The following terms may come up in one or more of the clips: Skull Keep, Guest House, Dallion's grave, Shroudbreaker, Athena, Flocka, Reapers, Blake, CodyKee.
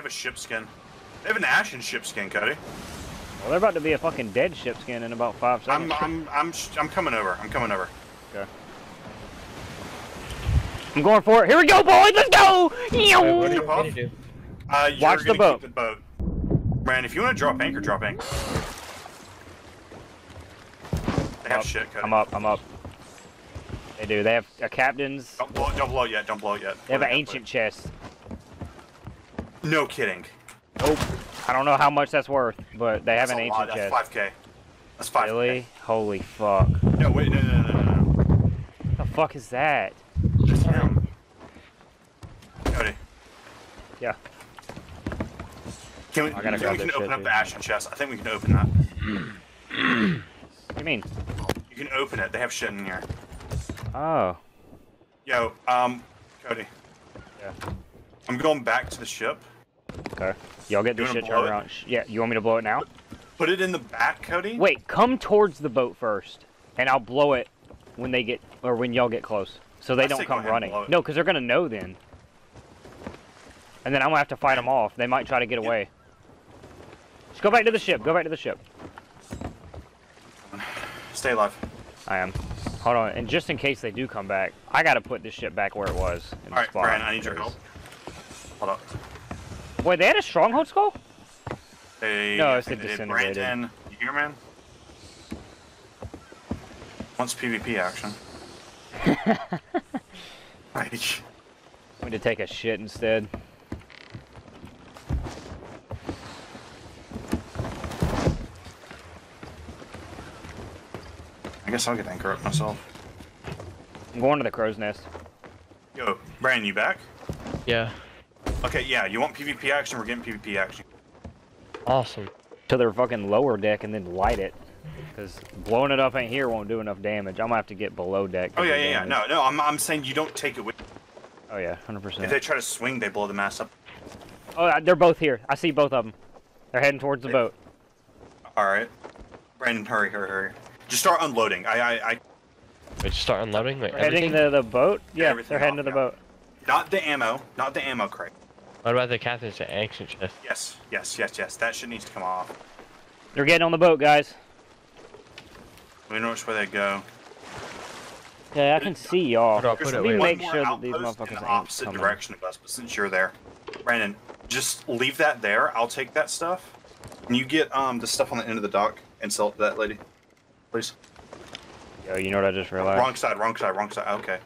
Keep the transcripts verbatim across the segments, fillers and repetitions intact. have a ship skin. They have an ashen ship skin, Cody. Well, they're about to be a fucking dead ship skin in about five seconds. I'm, I'm, I'm, I'm coming over. I'm coming over. Okay. I'm going for it. Here we go, boys. Let's go. Yo. What do you, what do you do? Uh, you're Watch the boat. the boat. Man, if you want to drop anchor, drop anchor. They have shit, Cody. I'm up. I'm up. They do. They have a captain's. Don't blow, don't blow it yet. Don't blow it yet. They have an ancient chest. No kidding. Nope. I don't know how much that's worth, but they have an ancient chest. That's five K. That's five K. Really? Holy fuck. No, wait, no, no, no, no, no. What the fuck is that? Just him. Cody. Yeah. Can we, I gotta grab this shit, dude. I think we can open up the ashen chest. I think we can open that. What do you mean? You can open it. They have shit in here. Oh. Yo, um, Cody. Yeah. I'm going back to the ship. Okay. Y'all get this shit turned around. Yeah, you want me to blow it now? Put it in the back, Cody? Wait, come towards the boat first, and I'll blow it when they get, or when y'all get close. So they I don't come running. No, because they're going to know then. And then I'm going to have to fight them off. They might try to get yep. away. Just go back to the ship. Go back to the ship. Stay alive. I am. Hold on, and just in case they do come back, I got to put this ship back where it was. In All right, Brian, I need your help. Hold up. Wait, they had a stronghold skull? They, no, it's a disintegrated. Brandon, you hear, man? Wants PvP action. Right. I'm going to take a shit instead. I guess I'll get anchor up myself. I'm going to the crow's nest. Yo, Brandon, you back? Yeah. Okay, yeah, you want PvP action, we're getting PvP action. Awesome. To their fucking lower deck and then light it. Because blowing it up ain't here won't do enough damage. I'm going to have to get below deck. Oh, yeah, yeah, yeah. No, no, I'm, I'm saying you don't take it with you. Oh, yeah, one hundred percent. If they try to swing, they blow the mast up. Oh, they're both here. I see both of them. They're heading towards the they... boat. All right. Brandon, hurry, hurry, hurry. Just start unloading. I, I, I... Wait, just start unloading? Wait, heading to the boat? Yeah, yeah they're heading off, to the yeah. boat. Not the ammo. Not the ammo crate. What about the captain's ancient chest? Yes, yes, yes, yes. That shit needs to come off. They're getting on the boat, guys. We know which way they go. Yeah, I can see y'all. Just put we it make sure that these motherfuckers in the opposite direction of us, but since you're there, Brandon, just leave that there. I'll take that stuff. Can you get um the stuff on the end of the dock and sell it to that lady, please? Yo, you know what I just realized? Wrong side, wrong side, wrong side. Okay.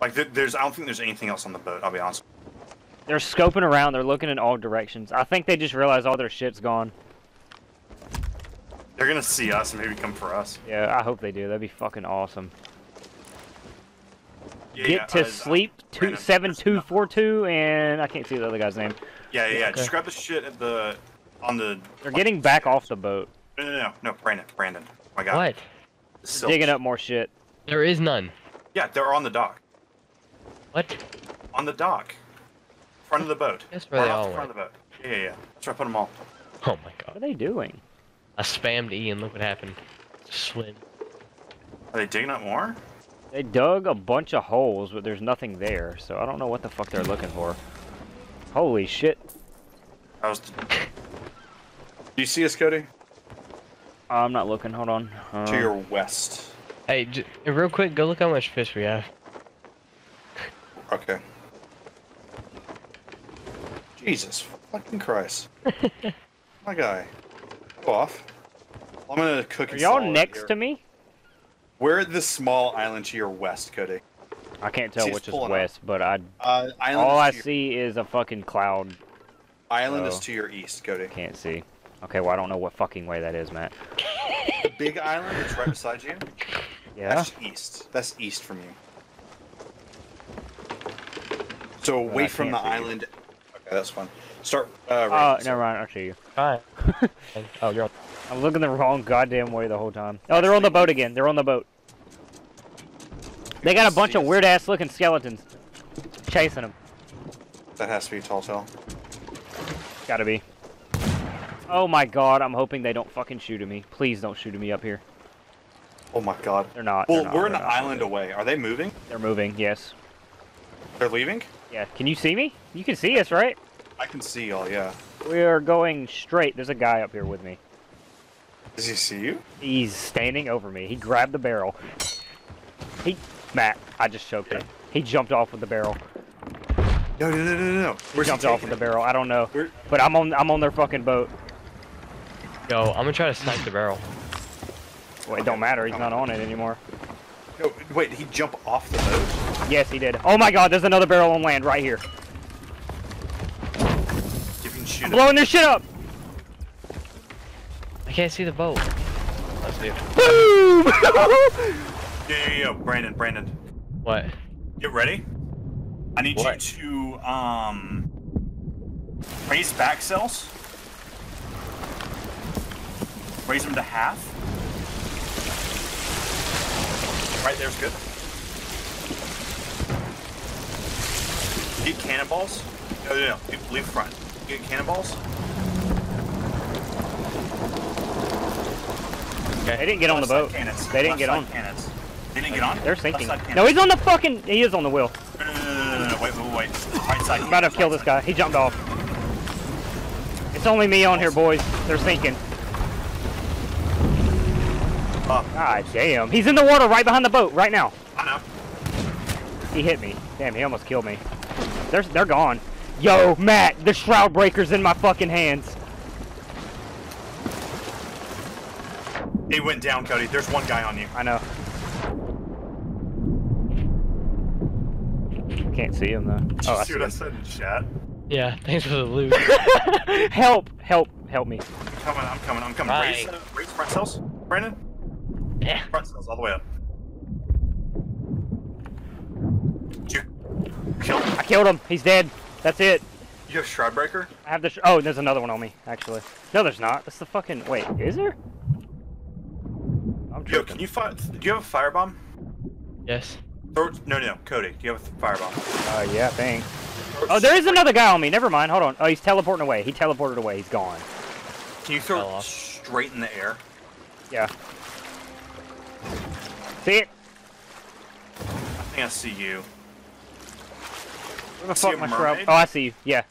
Like, there's, I don't think there's anything else on the boat, I'll be honest. They're scoping around, they're looking in all directions. I think they just realized all their shit's gone. They're gonna see us and maybe come for us. Yeah, I hope they do, that'd be fucking awesome. Yeah, Get yeah, to uh, sleep, two, seven two four two, and I can't see the other guy's name. Yeah, yeah, yeah, okay. Just grab the shit at the, on the... They're getting back off the boat. No, no, no, no, Brandon, Brandon. Oh my God. What? Silk. Digging up more shit. There is none. Yeah, they're on the dock. What? On the dock. Front of the boat. That's where right they all front of the boat. Yeah, yeah, yeah. Let's try to put them all. Oh my God. What are they doing? I spammed E and look what happened. Swim. Are they digging up more? They dug a bunch of holes, but there's nothing there, so I don't know what the fuck they're looking for. Holy shit. I was... Do you see us, Cody? I'm not looking. Hold on. Um... To your west. Hey, j real quick, go look how much fish we have. Okay. Jesus fucking Christ. My guy. Go off. I'm gonna cook it. Are y'all next here. to me? We're at this small island to your west, Cody. I can't tell see, which is west, up. but I. Uh, all I see is a fucking cloud. Island so. is to your east, Cody. Can't see. Okay, well, I don't know what fucking way that is, Matt. The big island that's right beside you? Yeah. That's east. That's east from you. So away from the island. Okay, that's fine. Start. Uh, uh never mind. I'll show you. All right. Oh, you're. I'm looking the wrong goddamn way the whole time. Oh, they're on the boat again. They're on the boat. They got a bunch of weird ass looking skeletons chasing them. That has to be tall tale. Gotta be. Oh my God! I'm hoping they don't fucking shoot at me. Please don't shoot at me up here. Oh my God. They're not. Well, we're an island away. Are they moving? They're moving. Yes. They're leaving. Yeah, can you see me? You can see us, right? I can see y'all, yeah. We are going straight. There's a guy up here with me. Does he see you? He's standing over me. He grabbed the barrel. He... Matt, I just choked him. He jumped off with the barrel. No, no, no, no, no. He jumped off with the barrel. I don't know. Where? But I'm on I'm on their fucking boat. Yo, I'm gonna try to snipe the barrel. Well, it don't matter. He's not on it anymore. No, wait, did he jump off the boat? Yes, he did. Oh my god, there's another barrel on land right here. You can shoot I'm blowing this shit up! I can't see the boat. Let's do it. Boom! Yo, yo, yo, Brandon, Brandon. What? Get ready. I need what? you to, um... raise back cells. Raise them to half. Right there's good. Get cannonballs. No, no, no. Get, leave front. Get cannonballs. Okay. They didn't get on the boat. Cannons. They didn't get on. Cannons. They didn't get on. They're sinking. No, he's on the fucking. He is on the wheel. No, no, no, no, no, no. Wait, wait, wait. Right side. I'm about to kill this guy. He jumped off. It's only me on here, boys. They're sinking. Up. God damn, he's in the water right behind the boat right now. I know. He hit me. Damn, he almost killed me. They're, they're gone. Yo, Matt, the Shroudbreaker's in my fucking hands. He went down, Cody. There's one guy on you. I know. Can't see him, though. Did oh, you I see what him. I said in chat? Yeah, thanks for the loot. Help, help, help me. I'm coming, I'm coming, I'm coming. Right. Raise, uh, raise front cells, Brandon. Yeah. Front cells all the way up. Did you kill him? I killed him. He's dead. That's it. You have Shroudbreaker? I have the sh Oh, there's another one on me, actually. No, there's not. That's the fucking... Wait, is there? I'm Yo, can you find... Do you have a firebomb? Yes. Or, no, no, Cody. Do you have a firebomb? Uh, yeah, thanks. Oh, there is another guy on me. Never mind. Hold on. Oh, he's teleporting away. He teleported away. He's gone. Can you throw it straight in the air? Yeah. See it? I think I see you. Where the fuck my shroud? Oh, I see you. Yeah.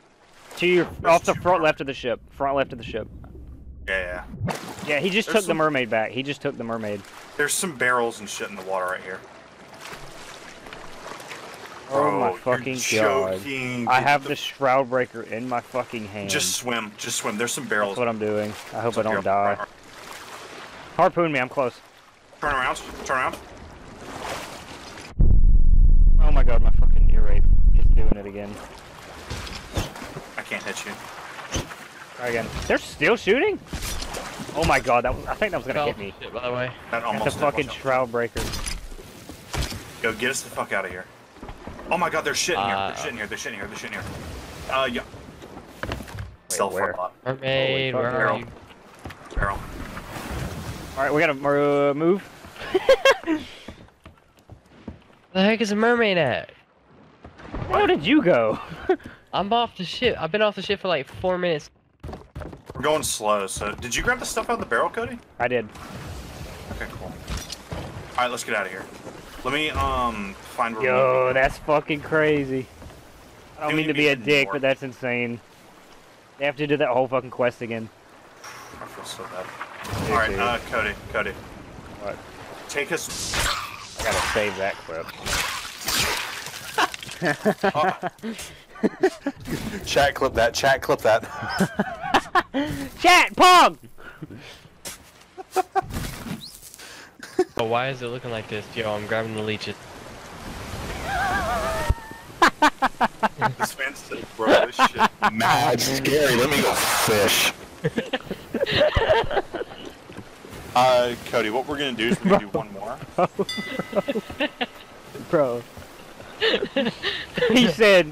To your off the front left of the ship. Front left of the ship. Yeah. Yeah, he just took the mermaid back. He just took the mermaid. There's some barrels and shit in the water right here. Oh my fucking god. I have the Shroudbreaker in my fucking hand. Just swim. Just swim. There's some barrels. That's what I'm doing. I hope I don't die. Harpoon me. I'm close. Turn around, turn around. Oh my god, my fucking ear rape is doing it again. I can't hit you. Try again. They're still shooting? Oh my god, that was, I think that was gonna oh, hit me. Shit, by the way. That almost That's a fucking Shroudbreaker. Yo, get us the fuck out of here. Oh my god, they're shitting uh, here. They're shitting here, they're shitting here, they're shitting here. Uh, yeah. Self where? Mermaid, where are you? Barrel. Alright, we gotta uh, move. Where the heck is the mermaid at? Where did you go? I'm off the ship. I've been off the ship for like four minutes. We're going slow, so... Did you grab the stuff out of the barrel, Cody? I did. Okay, cool. Alright, let's get out of here. Let me, um, find... Where Yo, we're that's fucking crazy. I don't Dude, mean to be a dick, more. but that's insane. They have to do that whole fucking quest again. I feel so bad. Alright, uh, Cody, Cody. What? Take us... I gotta save that clip. oh. Chat clip that, chat clip that. Chat, pog! Oh, why is it looking like this? Yo, I'm grabbing the leeches. This man's said, bro, this shit. Mad, scary, let me go fish. uh, Cody, what we're gonna do is we're gonna do one more. Bro. Bro. He said,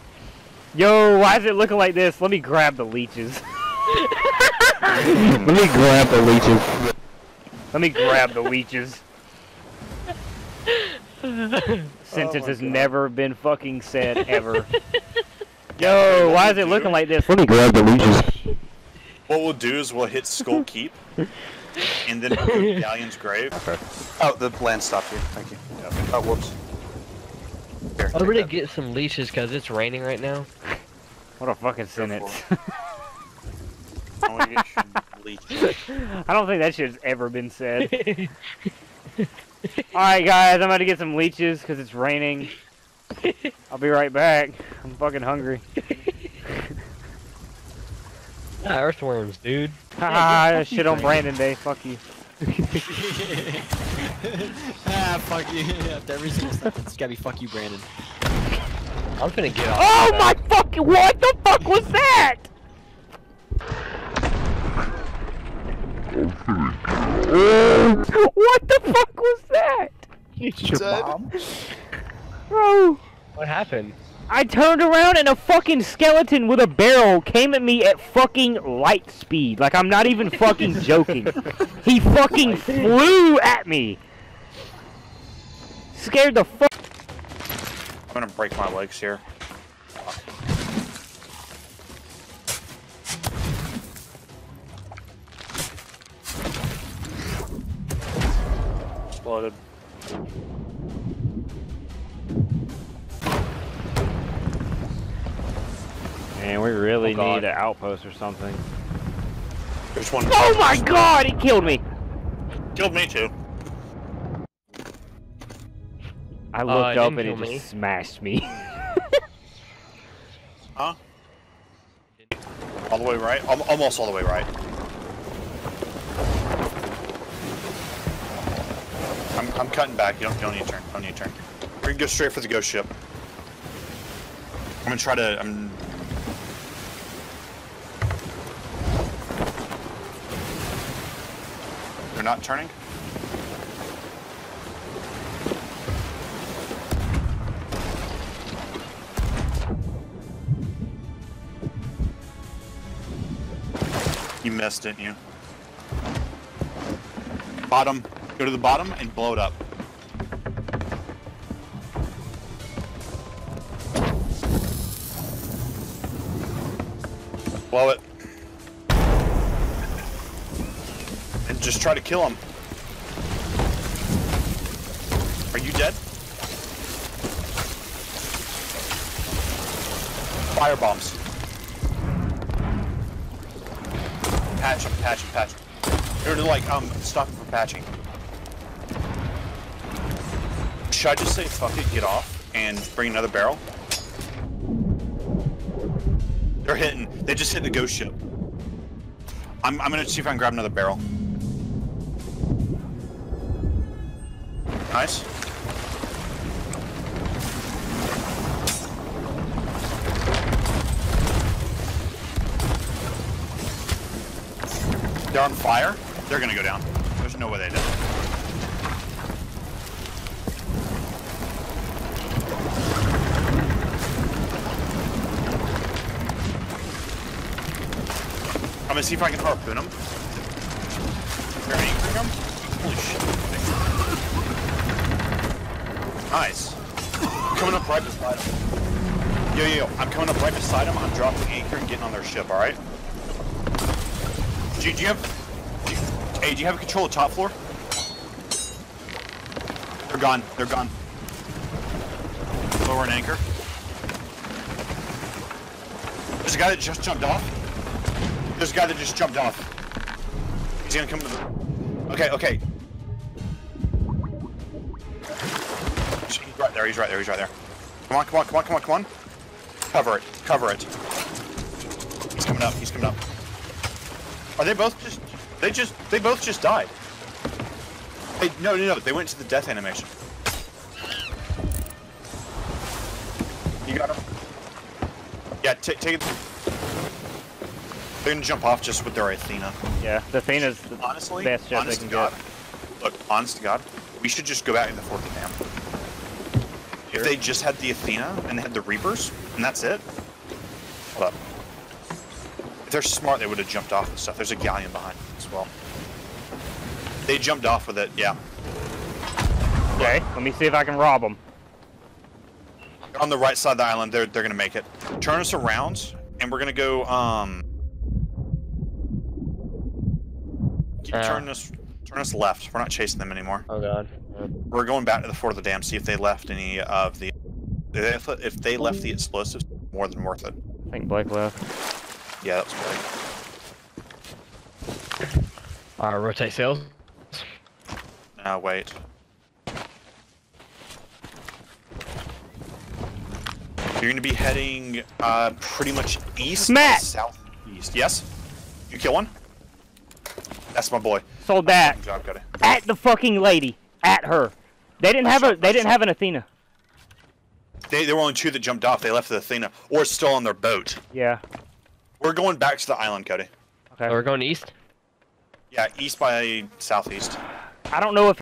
yo, why is it looking like this? Let me grab the leeches. Let me grab the leeches. Let me grab the leeches. Sentence oh has God. never been fucking said ever. Yo, what why is it do? looking like this? Let me grab the leeches. What we'll do is we'll hit Skull Keep, and then we'll go to Dallion's grave. Okay. Oh, the land stopped here. Thank you. Okay. Oh, whoops. Here. I'm gonna really get some leashes because it's raining right now. What a fucking sentence. I don't think that shit's ever been said. Alright guys, I'm about to get some leeches because it's raining. I'll be right back. I'm fucking hungry. Ah, earthworms, dude. Ah, shit on Brandon Day. Fuck you. Ah, fuck you. After every single step, it's gotta be fuck you, Brandon. I'm finna get off. Oh my fucking! What the fuck was that? What the fuck was that? It's your mom. Bro. What happened? I turned around and a fucking skeleton with a barrel came at me at fucking light speed. Like, I'm not even fucking joking. He fucking flew at me. Scared the fuck. I'm gonna break my legs here. Exploded. Man, we really oh need an outpost or something. There's one. Oh my god, he killed me! Killed me too. I looked uh, up and it me. just smashed me. Huh? All the way right? Almost all the way right. I'm, I'm cutting back. You don't, you don't need to turn. Don't need to turn. We're gonna go straight for the ghost ship. I'm gonna try to. I'm... They're not turning. You missed, didn't you? Bottom. Go to the bottom and blow it up. Blow it. And just try to kill him. Are you dead? Fire bombs. Patch him, patch him, patch him. Go to like, um, stop him from patching. Should I just say fuck it, get off, and bring another barrel? They're hitting. They just hit the ghost ship. I'm, I'm gonna see if I can grab another barrel. Nice. They're on fire. They're gonna go down. There's no way they don't. I'm gonna see if I can harpoon them. They're anchoring them? Holy shit. Nice. I'm coming up right beside them. Yo, yo, yo. I'm coming up right beside them. I'm dropping anchor and getting on their ship, alright? Do, do you have... Do you, hey, do you have control of top floor? They're gone. They're gone. Lower an anchor. There's a guy that just jumped off. There's a guy that just jumped off. He's gonna come to the... Okay, okay. He's right there, he's right there, he's right there. Come on, come on, come on, come on, come on. Cover it, cover it. He's coming up, he's coming up. Are they both just... They just... They both just died. They, no, no, no, they went to the death animation. You got him? Yeah, take it... They're gonna jump off just with their Athena. Yeah, the Athena's the honestly, best ship honest they can to God, get. Look, honest to God, we should just go back in the fourth dam. Sure. If they just had the Athena and they had the Reapers, and that's it. Hold up. If they're smart, they would have jumped off and stuff. There's a galleon behind them as well. They jumped off with it, yeah. Okay, look. Let me see if I can rob them. On the right side of the island, they're, they're gonna make it. Turn us around, and we're gonna go, um... Uh, turn us, turn us left. We're not chasing them anymore. Oh god. We're going back to the fort of the dam. See if they left any of the. If they left the explosives, more than worth it. I think Blake left. Yeah, that was Blake. Alright, rotate sails. Now wait. You're going to be heading uh, pretty much east, Matt. Southeast. Yes. You kill one. That's my boy. Sold that. Good job, got it. At the fucking lady. At her. They didn't have a. They didn't have an Athena. They they were only two that jumped off. They left the Athena, or still on their boat. Yeah. We're going back to the island, Cody. Okay. So we're going east. Yeah, east by southeast. I don't know if.